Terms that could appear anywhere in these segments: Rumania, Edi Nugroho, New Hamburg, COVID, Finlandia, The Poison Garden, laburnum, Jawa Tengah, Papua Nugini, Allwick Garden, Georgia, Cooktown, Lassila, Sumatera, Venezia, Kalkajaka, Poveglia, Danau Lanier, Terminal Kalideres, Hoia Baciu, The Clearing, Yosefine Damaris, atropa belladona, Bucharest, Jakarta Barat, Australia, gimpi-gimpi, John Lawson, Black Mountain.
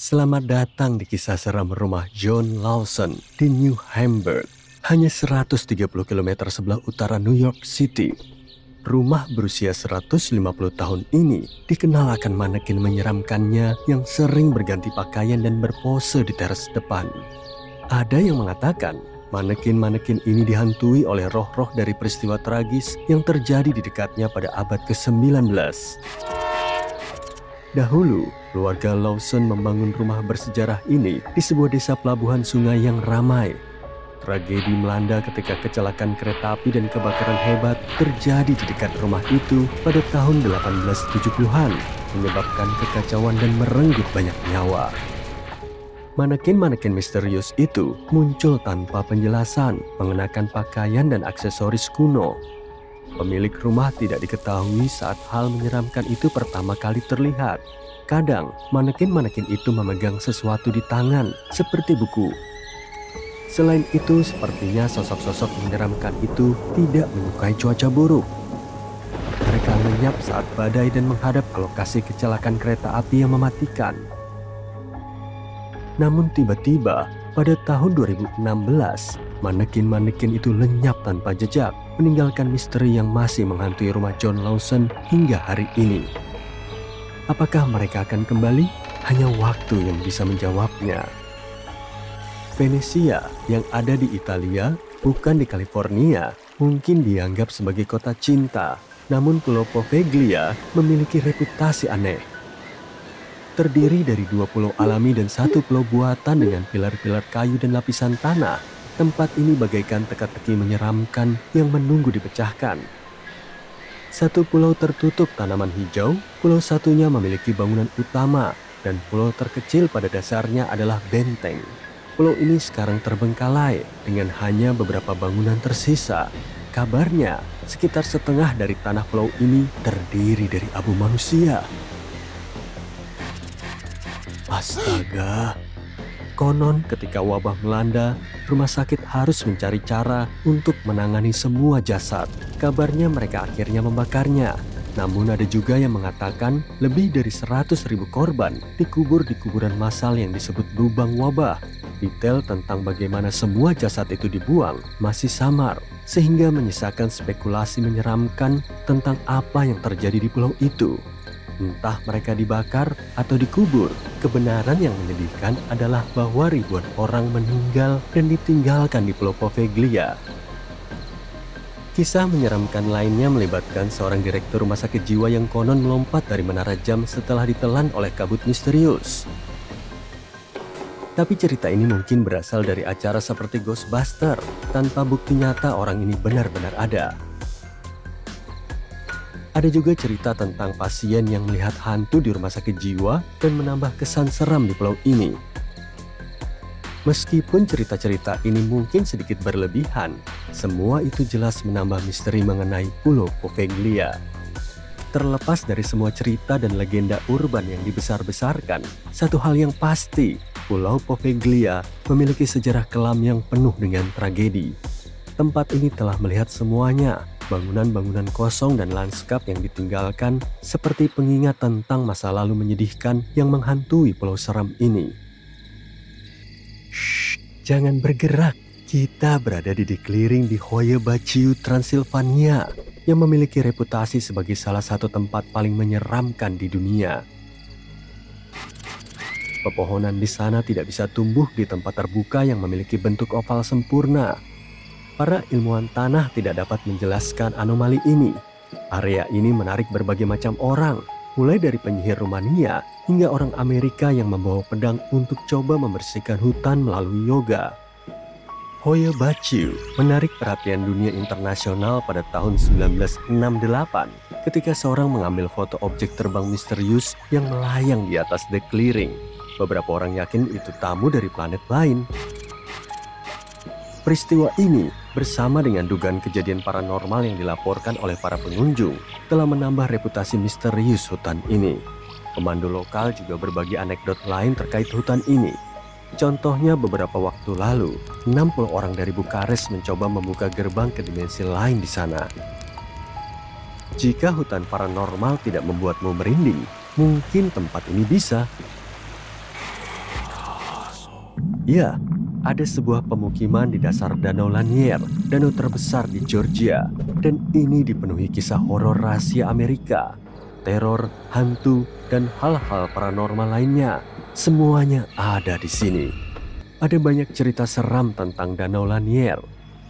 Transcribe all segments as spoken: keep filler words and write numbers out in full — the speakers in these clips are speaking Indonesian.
Selamat datang di kisah seram rumah John Lawson di New Hamburg, hanya seratus tiga puluh kilometer sebelah utara New York City. Rumah berusia seratus lima puluh tahun ini dikenal akan manekin menyeramkannya yang sering berganti pakaian dan berpose di teras depan. Ada yang mengatakan manekin-manekin ini dihantui oleh roh-roh dari peristiwa tragis yang terjadi di dekatnya pada abad kesembilan belas. Dahulu, keluarga Lawson membangun rumah bersejarah ini di sebuah desa pelabuhan sungai yang ramai. Tragedi melanda ketika kecelakaan kereta api dan kebakaran hebat terjadi di dekat rumah itu pada tahun delapan belas tujuh puluhan, menyebabkan kekacauan dan merenggut banyak nyawa. Manekin-manekin misterius itu muncul tanpa penjelasan, mengenakan pakaian dan aksesoris kuno. Pemilik rumah tidak diketahui saat hal menyeramkan itu pertama kali terlihat. Kadang, manekin-manekin itu memegang sesuatu di tangan, seperti buku. Selain itu, sepertinya sosok-sosok menyeramkan itu tidak menyukai cuaca buruk. Mereka lenyap saat badai dan menghadap ke lokasi kecelakaan kereta api yang mematikan. Namun tiba-tiba, pada tahun dua ribu enam belas, manekin-manekin itu lenyap tanpa jejak, meninggalkan misteri yang masih menghantui rumah John Lawson hingga hari ini. Apakah mereka akan kembali? Hanya waktu yang bisa menjawabnya. Venezia yang ada di Italia, bukan di California, mungkin dianggap sebagai kota cinta. Namun Pulau Poveglia memiliki reputasi aneh. Terdiri dari dua pulau alami dan satu pulau buatan dengan pilar-pilar kayu dan lapisan tanah. Tempat ini bagaikan teka-teki menyeramkan yang menunggu dipecahkan. Satu pulau tertutup tanaman hijau, pulau satunya memiliki bangunan utama, dan pulau terkecil pada dasarnya adalah benteng. Pulau ini sekarang terbengkalai dengan hanya beberapa bangunan tersisa. Kabarnya, sekitar setengah dari tanah pulau ini terdiri dari abu manusia. Astaga, konon ketika wabah melanda, rumah sakit harus mencari cara untuk menangani semua jasad. Kabarnya mereka akhirnya membakarnya. Namun ada juga yang mengatakan lebih dari seratus ribu korban dikubur di kuburan massal yang disebut lubang wabah. Detail tentang bagaimana semua jasad itu dibuang masih samar, sehingga menyisakan spekulasi menyeramkan tentang apa yang terjadi di pulau itu. Entah mereka dibakar atau dikubur, kebenaran yang menyedihkan adalah bahwa ribuan orang meninggal dan ditinggalkan di Pulau Poveglia. Kisah menyeramkan lainnya melibatkan seorang direktur rumah sakit jiwa yang konon melompat dari menara jam setelah ditelan oleh kabut misterius. Tapi cerita ini mungkin berasal dari acara seperti Ghostbuster, tanpa bukti nyata orang ini benar-benar ada. Ada juga cerita tentang pasien yang melihat hantu di rumah sakit jiwa dan menambah kesan seram di pulau ini. Meskipun cerita-cerita ini mungkin sedikit berlebihan, semua itu jelas menambah misteri mengenai Pulau Poveglia. Terlepas dari semua cerita dan legenda urban yang dibesar-besarkan, satu hal yang pasti, Pulau Poveglia memiliki sejarah kelam yang penuh dengan tragedi. Tempat ini telah melihat semuanya, bangunan-bangunan kosong dan lanskap yang ditinggalkan seperti pengingat tentang masa lalu menyedihkan yang menghantui pulau seram ini. Shh, jangan bergerak. Kita berada di The Clearing di Hoia Baciu, Transilvania, yang memiliki reputasi sebagai salah satu tempat paling menyeramkan di dunia. Pepohonan di sana tidak bisa tumbuh di tempat terbuka yang memiliki bentuk oval sempurna. Para ilmuwan tanah tidak dapat menjelaskan anomali ini. Area ini menarik berbagai macam orang, mulai dari penyihir Rumania hingga orang Amerika yang membawa pedang untuk coba membersihkan hutan melalui yoga. Hoia Baciu menarik perhatian dunia internasional pada tahun seribu sembilan ratus enam puluh delapan ketika seorang mengambil foto objek terbang misterius yang melayang di atas The Clearing. Beberapa orang yakin itu tamu dari planet lain. Peristiwa ini bersama dengan dugaan kejadian paranormal yang dilaporkan oleh para pengunjung telah menambah reputasi misterius hutan ini. Pemandu lokal juga berbagi anekdot lain terkait hutan ini. Contohnya beberapa waktu lalu, enam puluh orang dari Bucharest mencoba membuka gerbang ke dimensi lain di sana. Jika hutan paranormal tidak membuatmu merinding, mungkin tempat ini bisa. Ya, ada sebuah pemukiman di dasar Danau Lanier, danau terbesar di Georgia. Dan ini dipenuhi kisah horor rahasia Amerika, teror, hantu, dan hal-hal paranormal lainnya. Semuanya ada di sini. Ada banyak cerita seram tentang Danau Lanier.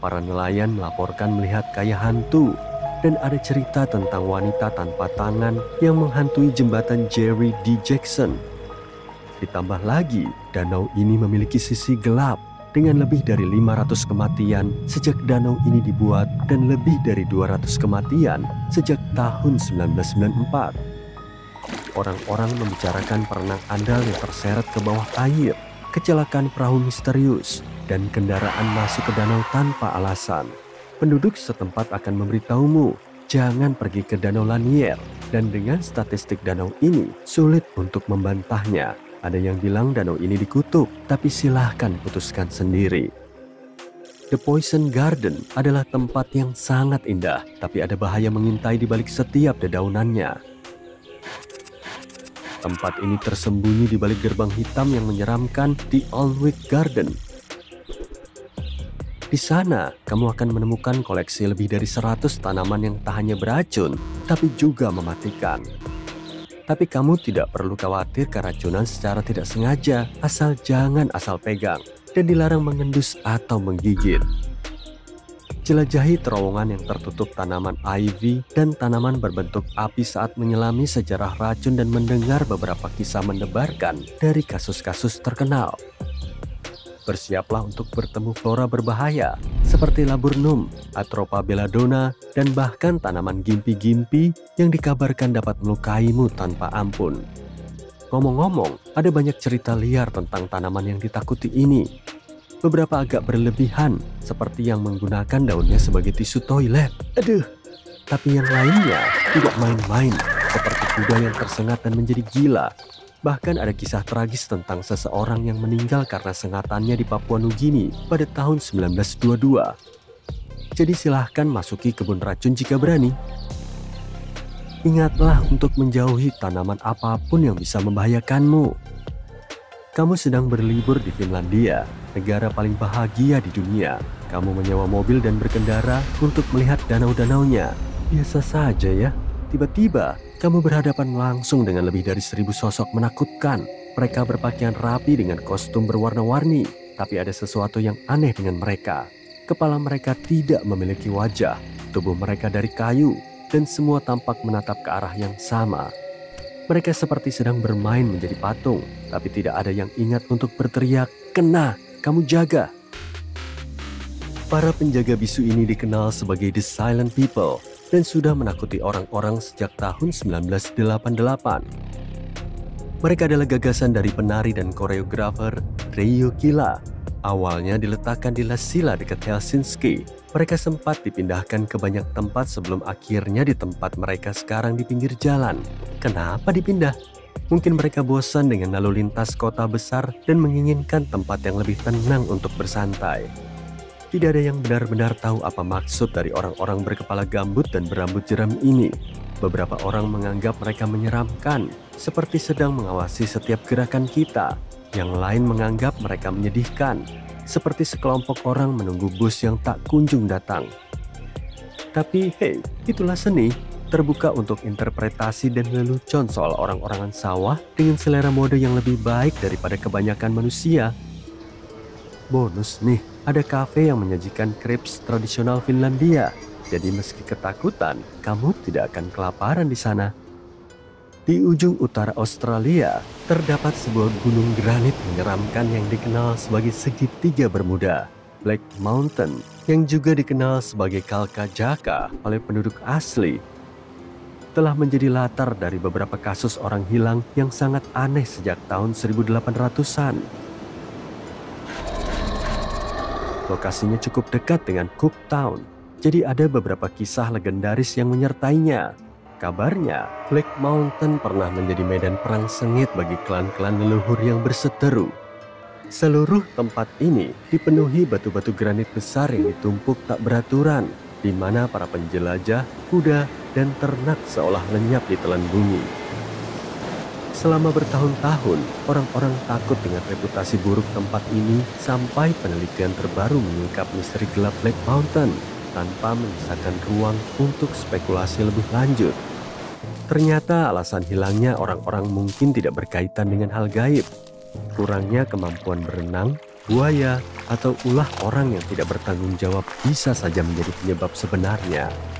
Para nelayan melaporkan melihat kaya hantu. Dan ada cerita tentang wanita tanpa tangan yang menghantui jembatan Jerry D. Jackson. Ditambah lagi, danau ini memiliki sisi gelap dengan lebih dari lima ratus kematian sejak danau ini dibuat dan lebih dari dua ratus kematian sejak tahun seribu sembilan ratus sembilan puluh empat. Orang-orang membicarakan perenang andal yang terseret ke bawah air, kecelakaan perahu misterius, dan kendaraan masuk ke danau tanpa alasan. Penduduk setempat akan memberitahumu, jangan pergi ke Danau Lanier. Dan dengan statistik danau ini, sulit untuk membantahnya. Ada yang bilang danau ini dikutuk, tapi silahkan putuskan sendiri. The Poison Garden adalah tempat yang sangat indah, tapi ada bahaya mengintai di balik setiap dedaunannya. Tempat ini tersembunyi di balik gerbang hitam yang menyeramkan di Allwick Garden. Di sana, kamu akan menemukan koleksi lebih dari seratus tanaman yang tak hanya beracun, tapi juga mematikan. Tapi kamu tidak perlu khawatir keracunan secara tidak sengaja, asal jangan asal pegang, dan dilarang mengendus atau menggigit. Jelajahi terowongan yang tertutup tanaman ivy dan tanaman berbentuk api saat menyelami sejarah racun dan mendengar beberapa kisah mendebarkan dari kasus-kasus terkenal. Bersiaplah untuk bertemu flora berbahaya seperti laburnum, atropa belladona, dan bahkan tanaman gimpi-gimpi yang dikabarkan dapat melukaimu tanpa ampun. Ngomong-ngomong, ada banyak cerita liar tentang tanaman yang ditakuti ini. Beberapa agak berlebihan, seperti yang menggunakan daunnya sebagai tisu toilet. Aduh, tapi yang lainnya tidak main-main, seperti kuda yang tersengat dan menjadi gila. Bahkan ada kisah tragis tentang seseorang yang meninggal karena sengatannya di Papua Nugini pada tahun seribu sembilan ratus dua puluh dua. Jadi silahkan masuki kebun racun jika berani. Ingatlah untuk menjauhi tanaman apapun yang bisa membahayakanmu. Kamu sedang berlibur di Finlandia, negara paling bahagia di dunia. Kamu menyewa mobil dan berkendara untuk melihat danau-danaunya. Biasa saja ya, tiba-tiba kamu berhadapan langsung dengan lebih dari seribu sosok menakutkan. Mereka berpakaian rapi dengan kostum berwarna-warni, tapi ada sesuatu yang aneh dengan mereka. Kepala mereka tidak memiliki wajah, tubuh mereka dari kayu, dan semua tampak menatap ke arah yang sama. Mereka seperti sedang bermain menjadi patung, tapi tidak ada yang ingat untuk berteriak, "Kena, kamu jaga!" Para penjaga bisu ini dikenal sebagai The Silent People, dan sudah menakuti orang-orang sejak tahun seribu sembilan ratus delapan puluh delapan. Mereka adalah gagasan dari penari dan koreografer Reyu Kila. Awalnya diletakkan di Lassila dekat Helsinki. Mereka sempat dipindahkan ke banyak tempat sebelum akhirnya di tempat mereka sekarang di pinggir jalan. Kenapa dipindah? Mungkin mereka bosan dengan lalu lintas kota besar dan menginginkan tempat yang lebih tenang untuk bersantai. Tidak ada yang benar-benar tahu apa maksud dari orang-orang berkepala gambut dan berambut jeram ini. Beberapa orang menganggap mereka menyeramkan, seperti sedang mengawasi setiap gerakan kita. Yang lain menganggap mereka menyedihkan, seperti sekelompok orang menunggu bus yang tak kunjung datang. Tapi hey, itulah seni, terbuka untuk interpretasi dan lelucon soal orang-orangan sawah dengan selera mode yang lebih baik daripada kebanyakan manusia. Bonus nih, ada kafe yang menyajikan crepes tradisional Finlandia. Jadi meski ketakutan, kamu tidak akan kelaparan di sana. Di ujung utara Australia, terdapat sebuah gunung granit menyeramkan yang dikenal sebagai segitiga bermuda, Black Mountain, yang juga dikenal sebagai Kalkajaka oleh penduduk asli. Telah menjadi latar dari beberapa kasus orang hilang yang sangat aneh sejak tahun seribu delapan ratusan. Lokasinya cukup dekat dengan Cooktown, jadi ada beberapa kisah legendaris yang menyertainya. Kabarnya, Black Mountain pernah menjadi medan perang sengit bagi klan-klan leluhur yang berseteru. Seluruh tempat ini dipenuhi batu-batu granit besar yang ditumpuk tak beraturan, di mana para penjelajah, kuda, dan ternak seolah lenyap di telan bumi. Selama bertahun-tahun, orang-orang takut dengan reputasi buruk tempat ini sampai penelitian terbaru mengungkap misteri gelap Black Mountain tanpa menyisakan ruang untuk spekulasi lebih lanjut. Ternyata alasan hilangnya orang-orang mungkin tidak berkaitan dengan hal gaib, kurangnya kemampuan berenang, buaya, atau ulah orang yang tidak bertanggung jawab bisa saja menjadi penyebab sebenarnya.